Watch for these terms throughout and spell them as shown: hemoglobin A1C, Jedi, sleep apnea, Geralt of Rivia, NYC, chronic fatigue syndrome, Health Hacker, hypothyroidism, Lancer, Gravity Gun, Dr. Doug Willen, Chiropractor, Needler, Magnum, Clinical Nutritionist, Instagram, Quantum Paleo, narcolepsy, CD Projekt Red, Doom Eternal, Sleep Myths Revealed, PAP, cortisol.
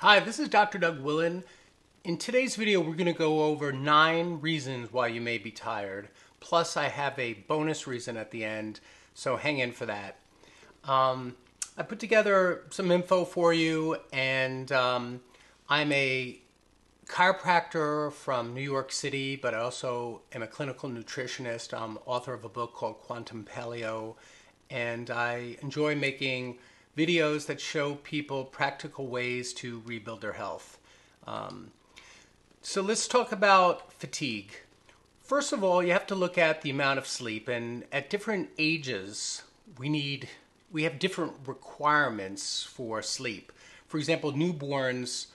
Hi, this is Dr. Doug Willen. In today's video, we're going to go over 9 reasons why you may be tired. Plus, I have a bonus reason at the end, so hang in for that. I put together some info for you, and I'm a chiropractor from New York City, but I also am a clinical nutritionist. I'm author of a book called Quantum Paleo, and I enjoy making videos that show people practical ways to rebuild their health. So let's talk about fatigue. First of all, you have to look at the amount of sleep, and at different ages, we have different requirements for sleep. For example, newborns,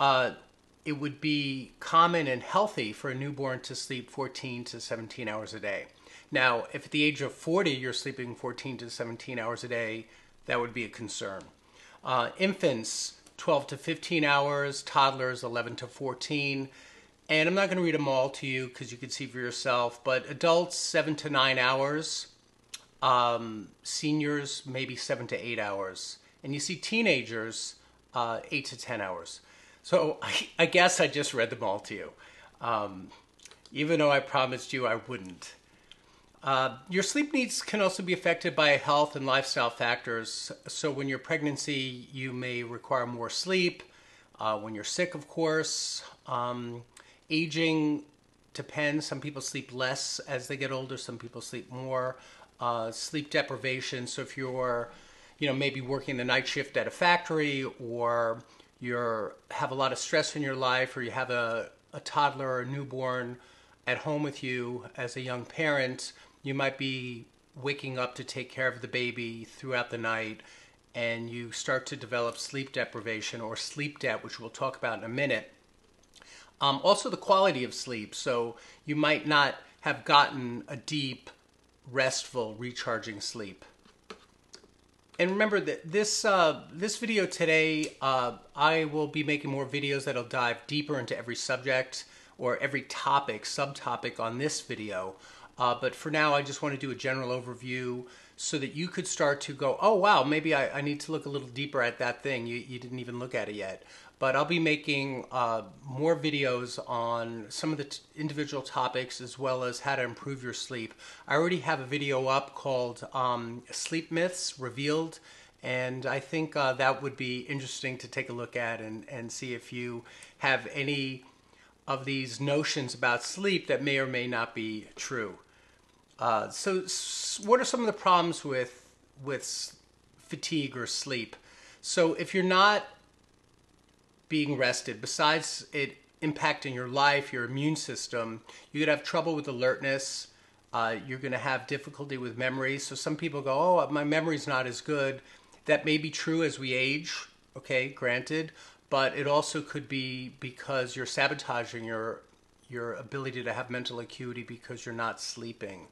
it would be common and healthy for a newborn to sleep 14 to 17 hours a day. Now, if at the age of 40, you're sleeping 14 to 17 hours a day, that would be a concern. Infants, 12 to 15 hours, toddlers, 11 to 14. And I'm not going to read them all to you because you can see for yourself, but adults, 7 to 9 hours. Seniors, maybe 7 to 8 hours. And you see teenagers, 8 to 10 hours. So I guess I just read them all to you, even though I promised you I wouldn't. Your sleep needs can also be affected by health and lifestyle factors. So when you're pregnancy, you may require more sleep. When you're sick, of course. Aging depends. Some people sleep less as they get older. Some people sleep more. Sleep deprivation. So if you're, maybe working the night shift at a factory, or you have a lot of stress in your life, or you have a toddler or a newborn at home with you as a young parent, you might be waking up to take care of the baby throughout the night, and you start to develop sleep deprivation or sleep debt, which we'll talk about in a minute. Also the quality of sleep. So you might not have gotten a deep, restful, recharging sleep. And remember that this video today, I will be making more videos that'll dive deeper into every subject or every topic, subtopic on this video. But for now, I just want to do a general overview so that you could start to go, oh, wow, maybe I need to look a little deeper at that thing. You didn't even look at it yet. But I'll be making more videos on some of the individual topics, as well as how to improve your sleep. I already have a video up called Sleep Myths Revealed, and I think that would be interesting to take a look at and see if you have any of these notions about sleep that may or may not be true. So what are some of the problems with fatigue or sleep? So if you're not being rested, besides it impacting your life, your immune system, you're gonna have trouble with alertness. You're gonna have difficulty with memory. So some people go, oh, my memory's not as good. That may be true as we age, okay, granted, but it also could be because you're sabotaging your ability to have mental acuity because you're not sleeping.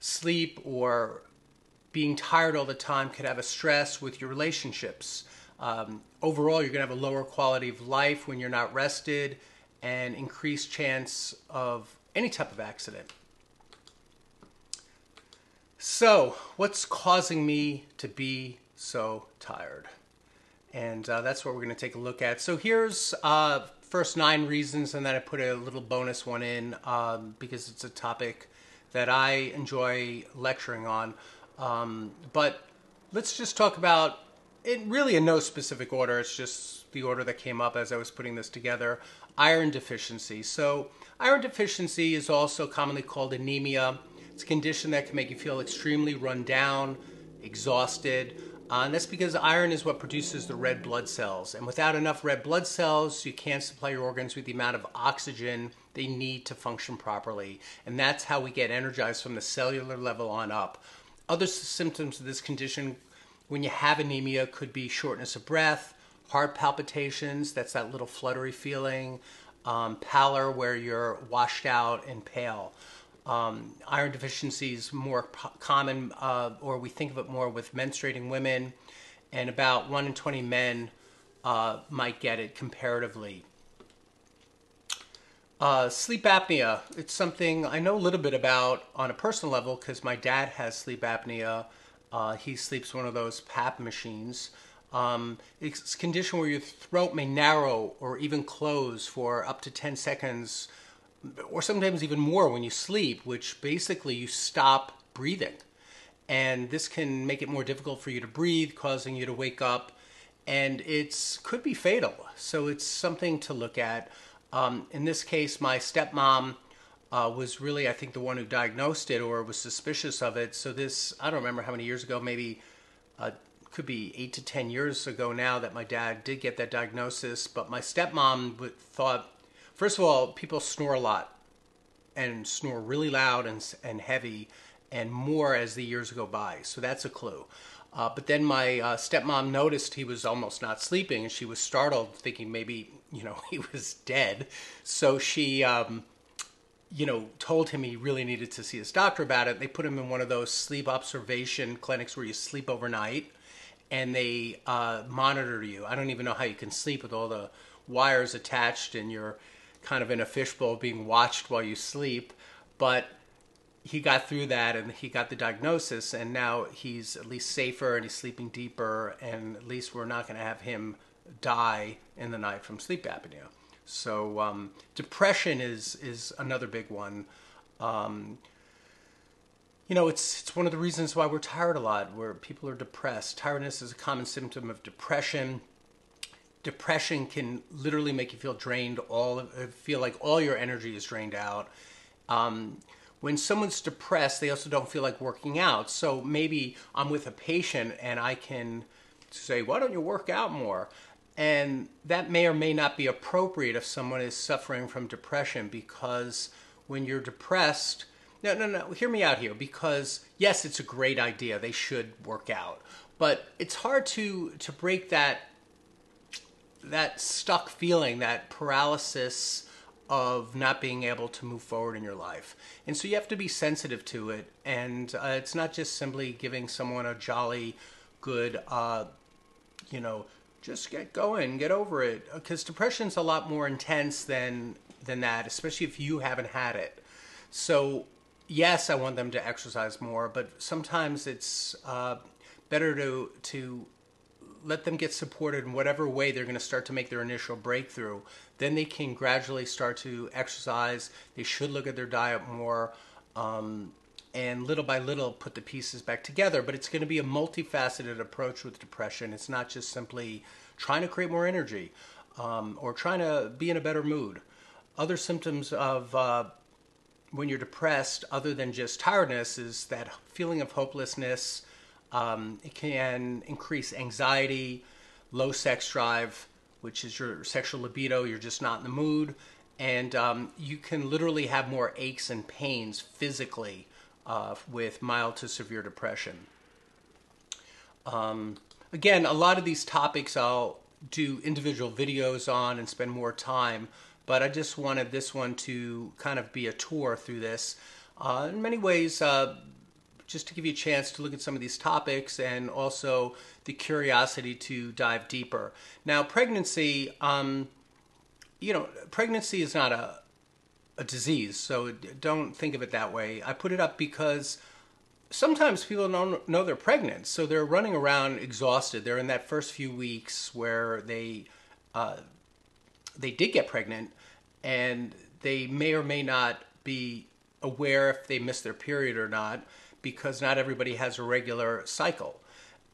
Sleep or being tired all the time could have a stress with your relationships. Overall, you're going to have a lower quality of life when you're not rested, and increased chance of any type of accident. So what's causing me to be so tired? And that's what we're going to take a look at. So here's first 9 reasons, and then I put a little bonus one in because it's a topic that I enjoy lecturing on. But let's just talk about it really in no specific order. It's just the order that came up as I was putting this together. Iron deficiency. So iron deficiency is also commonly called anemia. It's a condition that can make you feel extremely run down, exhausted. And that's because iron is what produces the red blood cells. And without enough red blood cells, you can't supply your organs with the amount of oxygen they need to function properly. And that's how we get energized from the cellular level on up. Other symptoms of this condition when you have anemia could be shortness of breath, heart palpitations, that's that little fluttery feeling, pallor where you're washed out and pale. Iron deficiency is more common, or we think of it more with menstruating women, and about 1 in 20 men might get it comparatively. Sleep apnea, it's something I know a little bit about on a personal level because my dad has sleep apnea. He sleeps one of those PAP machines. It's a condition where your throat may narrow or even close for up to 10 seconds or sometimes even more when you sleep, which basically you stop breathing. And this can make it more difficult for you to breathe, causing you to wake up, and it could be fatal. So it's something to look at. In this case, my stepmom was really, I think, the one who diagnosed it or was suspicious of it. So this, I don't remember how many years ago, maybe could be 8 to 10 years ago now that my dad did get that diagnosis. But my stepmom thought, first of all, people snore a lot and snore really loud and heavy, and more as the years go by. So that's a clue. But then my stepmom noticed he was almost not sleeping, and she was startled, thinking maybe, you know, he was dead. So she, you know, told him he really needed to see his doctor about it. They put him in one of those sleep observation clinics where you sleep overnight, and they monitor you. I don't even know how you can sleep with all the wires attached, and you're kind of in a fishbowl being watched while you sleep. But he got through that, and he got the diagnosis, and now he's at least safer, and he's sleeping deeper, and at least we're not going to have him die in the night from sleep apnea. So depression is another big one. You know, it's one of the reasons why we're tired a lot, where people are depressed. Tiredness is a common symptom of depression. Depression can literally make you feel drained, feel like all your energy is drained out. When someone's depressed, they also don't feel like working out. So maybe I'm with a patient and I can say, why don't you work out more? And that may or may not be appropriate if someone is suffering from depression, because when you're depressed, no, hear me out here, because yes, it's a great idea. They should work out, but it's hard to break that stuck feeling, that paralysis of not being able to move forward in your life. And so you have to be sensitive to it. And it's not just simply giving someone a jolly good, you know, just get going, get over it. Because depression's a lot more intense than that, especially if you haven't had it. So yes, I want them to exercise more, but sometimes it's better to let them get supported in whatever way they're going to start to make their initial breakthrough. Then they can gradually start to exercise. They should look at their diet more, and little by little put the pieces back together. But it's going to be a multifaceted approach with depression. It's not just simply trying to create more energy or trying to be in a better mood. Other symptoms of when you're depressed, other than just tiredness, is that feeling of hopelessness. It can increase anxiety, low sex drive, which is your sexual libido. You're just not in the mood. And you can literally have more aches and pains physically with mild to severe depression. Again, a lot of these topics I'll do individual videos on and spend more time, but I just wanted this one to kind of be a tour through this. In many ways, just to give you a chance to look at some of these topics, and also the curiosity to dive deeper. Now, pregnancy, you know, pregnancy is not a disease, so don't think of it that way. I put it up because sometimes people don't know they're pregnant, so they're running around exhausted. They're in that first few weeks where they did get pregnant, and they may or may not be aware if they missed their period or not, because not everybody has a regular cycle,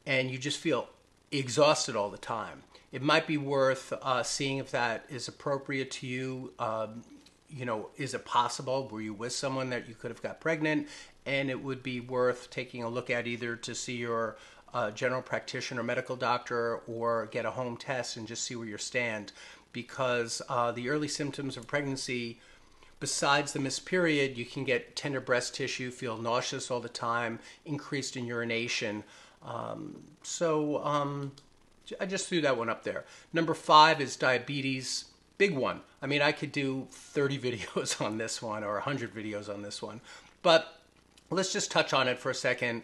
and you just feel exhausted all the time. It might be worth seeing if that is appropriate to you. You know, is it possible? Were you with someone that you could have got pregnant? And it would be worth taking a look at, either to see your general practitioner, medical doctor, or get a home test and just see where you stand, because the early symptoms of pregnancy, besides the missed period, you can get tender breast tissue, feel nauseous all the time, increased in urination. I just threw that one up there. Number 5 is diabetes. Big one. I mean, I could do 30 videos on this one, or 100 videos on this one. But let's just touch on it for a second.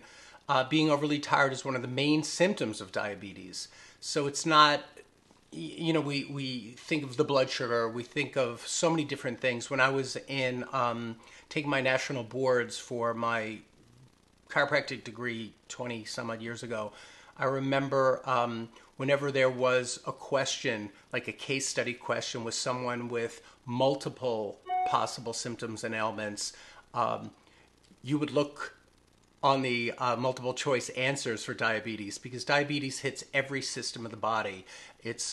Being overly tired is one of the main symptoms of diabetes. So it's not, you know, we think of the blood sugar, we think of so many different things. When I was in taking my national boards for my chiropractic degree 20 some odd years ago, I remember whenever there was a question, like a case study question with someone with multiple possible symptoms and ailments, you would look on the multiple choice answers for diabetes, because diabetes hits every system of the body. It's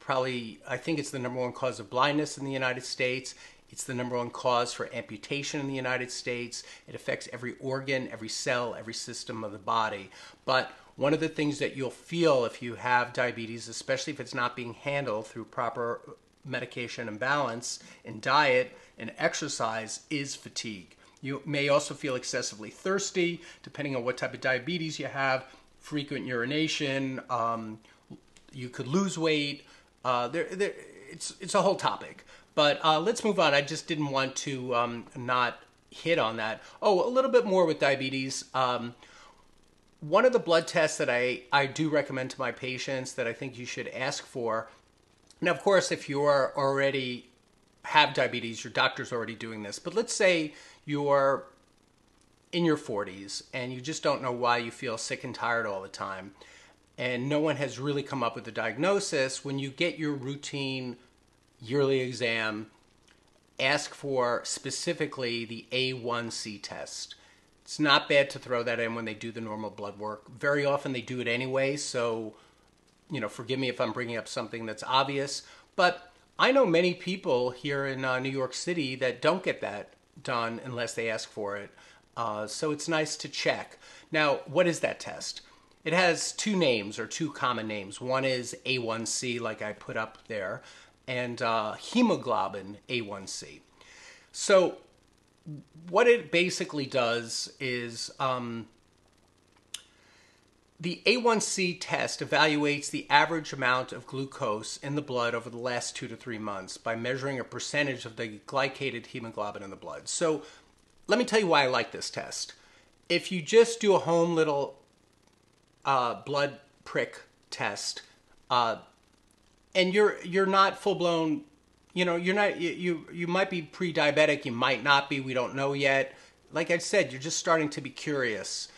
probably, I think it's the #1 cause of blindness in the United States. It's the #1 cause for amputation in the United States. It affects every organ, every cell, every system of the body. But one of the things that you'll feel if you have diabetes, especially if it's not being handled through proper medication and balance and diet and exercise, is fatigue. You may also feel excessively thirsty, depending on what type of diabetes you have, frequent urination, you could lose weight. It's a whole topic. But let's move on. I just didn't want to not hit on that. Oh, a little bit more with diabetes. One of the blood tests that I do recommend to my patients that I think you should ask for, now, of course, if you are already have diabetes, your doctor's already doing this, but let's say you're in your 40s and you just don't know why you feel sick and tired all the time, and no one has really come up with a diagnosis. When you get your routine yearly exam, ask for specifically the A1C test. It's not bad to throw that in when they do the normal blood work. Very often they do it anyway, so, you know, forgive me if I'm bringing up something that's obvious, but I know many people here in New York City that don't get that done unless they ask for it. So it's nice to check. Now, what is that test? It has two names, or two common names. One is A1C, like I put up there, and hemoglobin A1C. So what it basically does is the A1C test evaluates the average amount of glucose in the blood over the last 2 to 3 months by measuring a percentage of the glycated hemoglobin in the blood. So let me tell you why I like this test. If you just do a home little blood prick test, and you're not full blown, you know, you're not, you might be pre-diabetic, you might not be, we don't know yet. Like I said, you're just starting to be curious.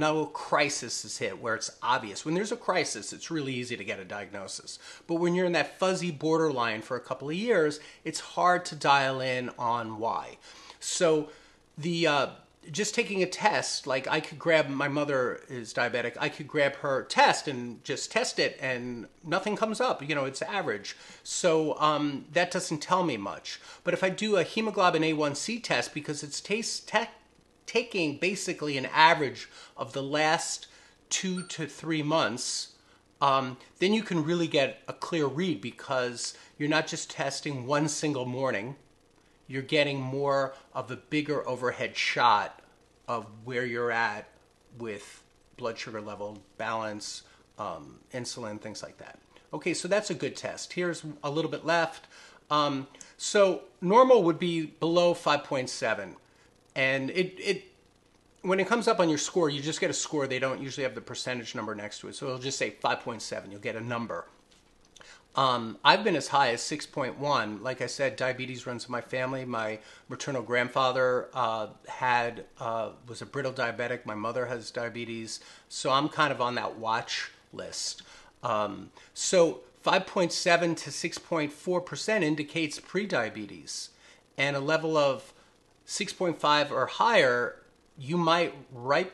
No crisis is hit where it's obvious. When there's a crisis, it's really easy to get a diagnosis. But when you're in that fuzzy borderline for a couple of years, it's hard to dial in on why. So the just taking a test, like I could grab, my mother is diabetic, I could grab her test and just test it and nothing comes up, you know, it's average. So that doesn't tell me much. But if I do a hemoglobin A1C test, because it's taking basically an average of the last 2 to 3 months, then you can really get a clear read, because you're not just testing one single morning, you're getting more of a bigger overhead shot of where you're at with blood sugar level, balance, insulin, things like that. Okay, so that's a good test. Here's a little bit left. So normal would be below 5.7. And when it comes up on your score, you just get a score. They don't usually have the percentage number next to it. So it'll just say 5.7. You'll get a number. I've been as high as 6.1. Like I said, diabetes runs in my family. My maternal grandfather was a brittle diabetic. My mother has diabetes. So I'm kind of on that watch list. So 5.7 to 6.4% indicates prediabetes, and a level of 6.5 or higher, you might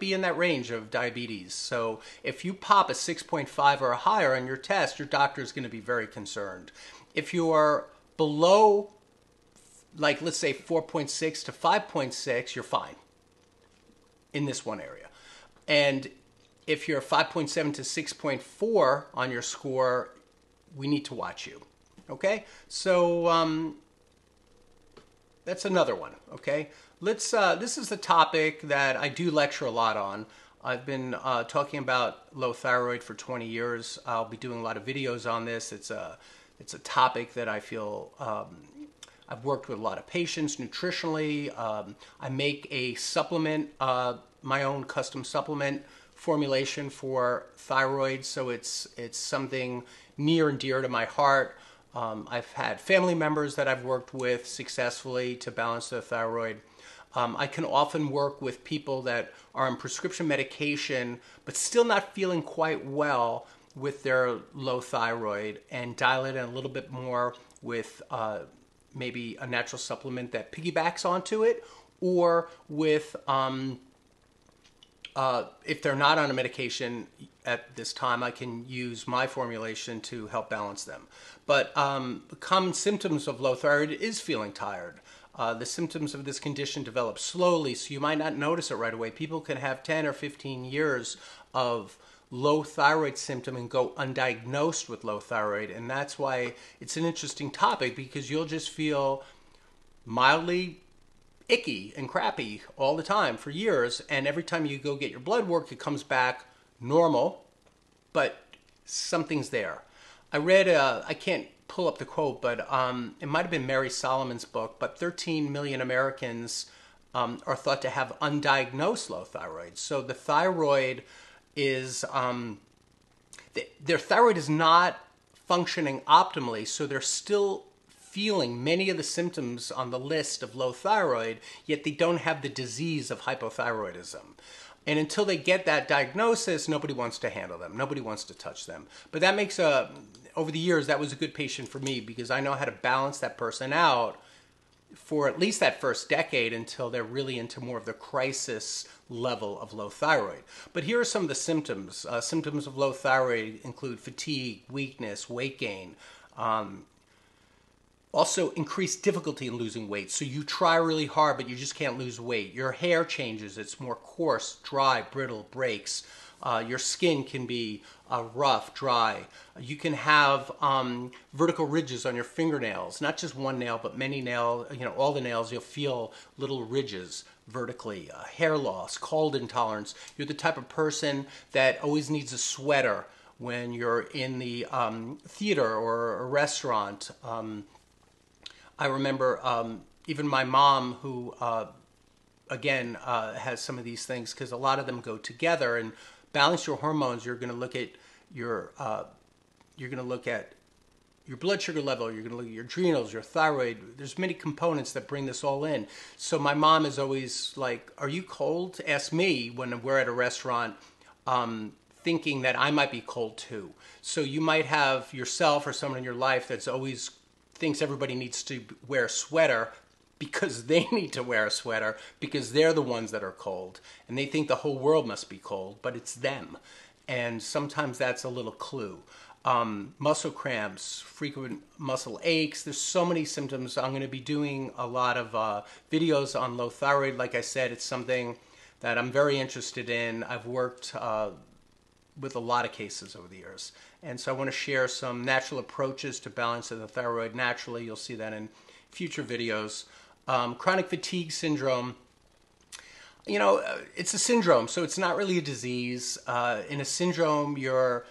be in that range of diabetes. So if you pop a 6.5 or higher on your test, your doctor is going to be very concerned. If you are below, like let's say 4.6 to 5.6, you're fine in this one area. And if you're 5.7 to 6.4 on your score, we need to watch you. Okay, so that's another one, okay? Let's, this is the topic that I do lecture a lot on. I've been talking about low thyroid for 20 years. I'll be doing a lot of videos on this. It's a topic that I feel, I've worked with a lot of patients nutritionally. I make a supplement, my own custom supplement formulation for thyroid, so it's something near and dear to my heart. I've had family members that I've worked with successfully to balance their thyroid. I can often work with people that are on prescription medication but still not feeling quite well, with their low thyroid and dial it in a little bit more with maybe a natural supplement that piggybacks onto it, or with, if they're not on a medication at this time, I can use my formulation to help balance them. But common symptoms of low thyroid is feeling tired. The symptoms of this condition develop slowly, so you might not notice it right away. People can have 10 or 15 years of low thyroid symptom and go undiagnosed with low thyroid. And that's why it's an interesting topic, because you'll just feel mildly icky and crappy all the time for years. And every time you go get your blood work, it comes back normal, but something's there. I read, I can't pull up the quote, but it might have been Mary Solomon's book, but 13 million Americans are thought to have undiagnosed low thyroid. So the thyroid is, their thyroid is not functioning optimally, so they're still feeling many of the symptoms on the list of low thyroid, yet they don't have the disease of hypothyroidism. And until they get that diagnosis, nobody wants to handle them. Nobody wants to touch them. But that makes a, over the years, that was a good patient for me, because I know how to balance that person out for at least that first decade until they're really into more of the crisis level of low thyroid. But here are some of the symptoms. Symptoms of low thyroid include fatigue, weakness, weight gain, also increased difficulty in losing weight. So you try really hard, but you just can't lose weight. Your hair changes. It's more coarse, dry, brittle, breaks. Your skin can be rough, dry. You can have vertical ridges on your fingernails, not just one nail, but many nails, you know, all the nails, you'll feel little ridges vertically, hair loss, cold intolerance. You're the type of person that always needs a sweater when you're in the theater or a restaurant. I remember even my mom, who, again, has some of these things, because a lot of them go together. And balance your hormones, you're going to look at your blood sugar level, you're going to look at your adrenals, your thyroid. There's many components that bring this all in. So my mom is always like, "Are you cold?" Ask me when we're at a restaurant, thinking that I might be cold too. So you might have yourself or someone in your life that's always thinks everybody needs to wear a sweater, because they need to wear a sweater, because they're the ones that are cold, and they think the whole world must be cold, but it's them. And sometimes that's a little clue. Muscle cramps, frequent muscle aches. There's so many symptoms. I'm going to be doing a lot of videos on low thyroid. Like I said, it's something that I'm very interested in. I've worked with a lot of cases over the years. And so I want to share some natural approaches to balancing the thyroid naturally. You'll see that in future videos. Chronic fatigue syndrome, you know, it's a syndrome, so it's not really a disease. In a syndrome, you're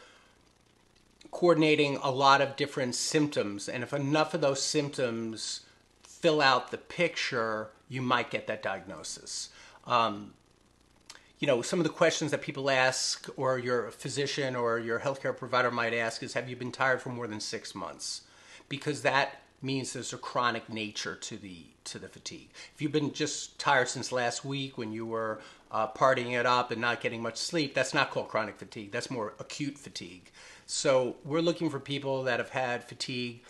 coordinating a lot of different symptoms, and if enough of those symptoms fill out the picture, you might get that diagnosis. You know, some of the questions that people ask, or your physician or your healthcare provider might ask, is, have you been tired for more than 6 months? Because that means there's a chronic nature to the fatigue. If you've been just tired since last week when you were partying it up and not getting much sleep, that's not called chronic fatigue. That's more acute fatigue. So we're looking for people that have had fatigue.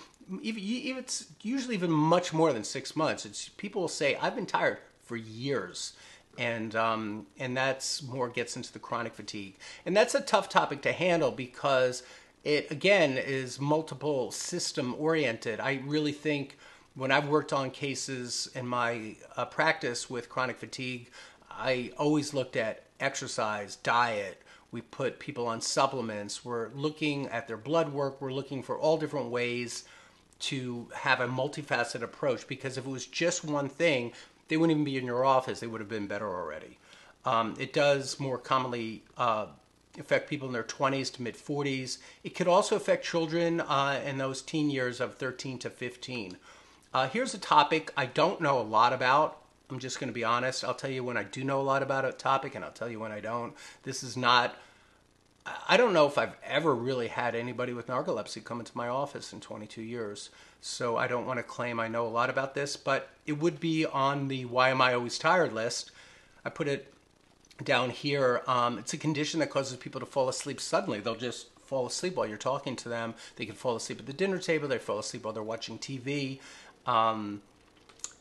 It's usually even much more than 6 months. It's, people will say, I've been tired for years. And that's more gets into the chronic fatigue. And that's a tough topic to handle, because it, again, is multiple system oriented. I really think when I've worked on cases in my practice with chronic fatigue, I always looked at exercise, diet. We put people on supplements. We're looking at their blood work. We're looking for all different ways to have a multifaceted approach, because if it was just one thing, they wouldn't even be in your office. They would have been better already. It does more commonly affect people in their 20s to mid-40s. It could also affect children in those teen years of 13 to 15. Here's a topic I don't know a lot about. I'm just going to be honest. I'll tell you when I do know a lot about a topic, and I'll tell you when I don't. This is not, I don't know if I've ever really had anybody with narcolepsy come into my office in 22 years. So I don't want to claim I know a lot about this, but it would be on the why am I always tired list. I put it down here. It's a condition that causes people to fall asleep suddenly. They'll just fall asleep while you're talking to them. They can fall asleep at the dinner table. They fall asleep while they're watching TV.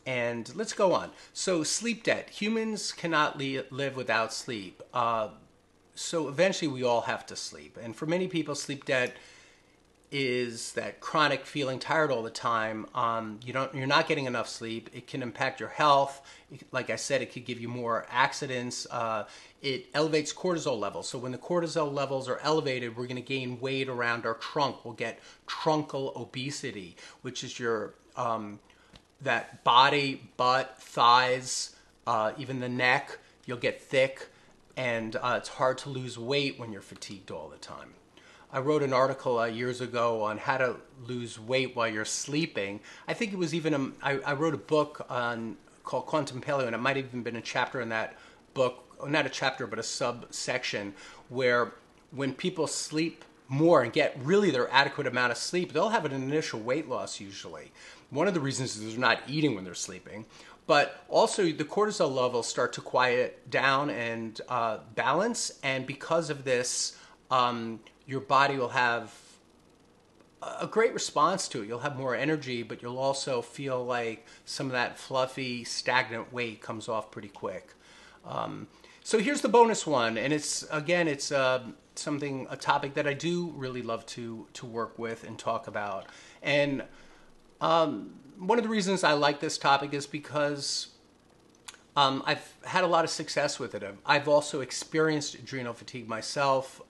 And let's go on. So sleep debt. Humans cannot live without sleep. So eventually we all have to sleep. And for many people, sleep debt is that chronic feeling tired all the time. You're not getting enough sleep. It can impact your health. Like I said, it could give you more accidents. It elevates cortisol levels. So when the cortisol levels are elevated, we're going to gain weight around our trunk. We'll get trunkal obesity, which is your that body, butt, thighs, even the neck. You'll get thick, and it's hard to lose weight when you're fatigued all the time. I wrote an article years ago on how to lose weight while you're sleeping. I think it was even, I wrote a book on called Quantum Paleo, and it might have even been a chapter in that book, not a chapter, but a subsection, where when people sleep more and get really their adequate amount of sleep, they'll have an initial weight loss usually. One of the reasons is they're not eating when they're sleeping, but also the cortisol levels start to quiet down and balance, and because of this, your body will have a great response to it. You'll have more energy, but you'll also feel like some of that fluffy, stagnant weight comes off pretty quick. So here's the bonus one, and it's, again, it's a topic that I do really love to work with and talk about. And one of the reasons I like this topic is because I've had a lot of success with it. I've also experienced adrenal fatigue myself.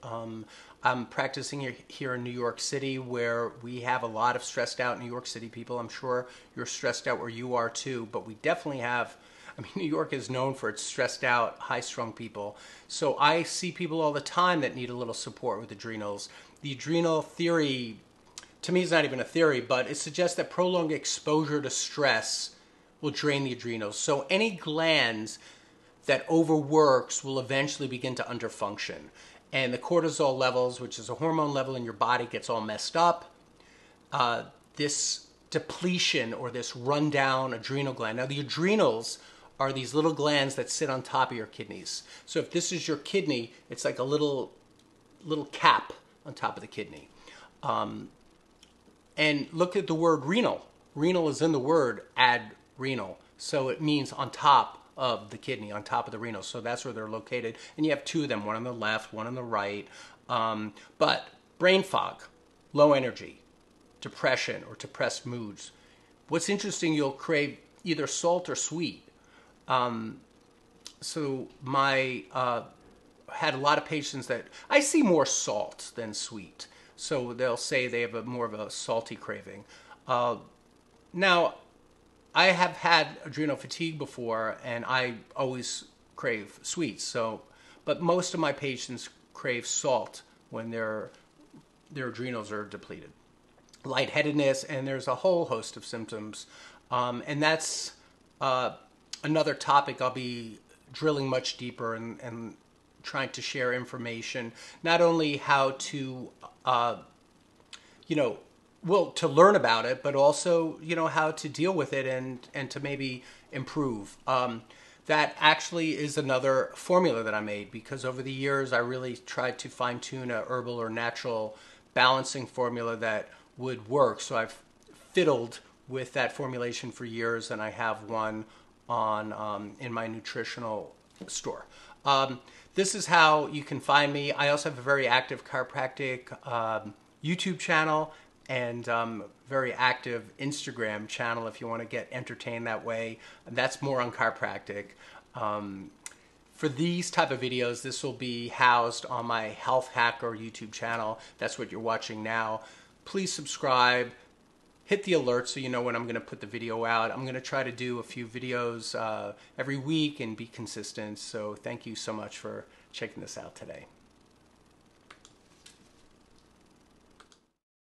I'm practicing here in New York City, where we have a lot of stressed out New York City people. I'm sure you're stressed out where you are too, but we definitely have, I mean, New York is known for its stressed out, high-strung people. So I see people all the time that need a little support with adrenals. The adrenal theory, to me, is not even a theory, but it suggests that prolonged exposure to stress will drain the adrenals. So any glands that overworks will eventually begin to underfunction. And the cortisol levels, which is a hormone level in your body, gets all messed up. This depletion or this rundown adrenal gland. Now, the adrenals are these little glands that sit on top of your kidneys. So if this is your kidney, it's like a little cap on top of the kidney. And look at the word renal. Renal is in the word adrenal. So it means on top of the kidney, on top of the renal. So that's where they're located. And you have two of them, one on the left, one on the right. But brain fog, low energy, depression or depressed moods. What's interesting, you'll crave either salt or sweet. So had a lot of patients that, I see more salt than sweet. So they'll say they have more of a salty craving. Now, I have had adrenal fatigue before, and I always crave sweets. So, but most of my patients crave salt when their adrenals are depleted. Lightheadedness, and there's a whole host of symptoms. And that's another topic I'll be drilling much deeper and trying to share information, not only how to, well, to learn about it, but also, how to deal with it and to maybe improve. That actually is another formula that I made, because over the years, I really tried to fine tune a herbal or natural balancing formula that would work. So I've fiddled with that formulation for years, and I have one on, in my nutritional store. This is how you can find me. I also have a very active chiropractic, YouTube channel, and very active Instagram channel if you want to get entertained that way. That's more on chiropractic. For these type of videos, this will be housed on my Health Hacker YouTube channel. That's what you're watching now. Please subscribe. Hit the alert so you know when I'm going to put the video out. I'm going to try to do a few videos every week and be consistent. So thank you so much for checking this out today.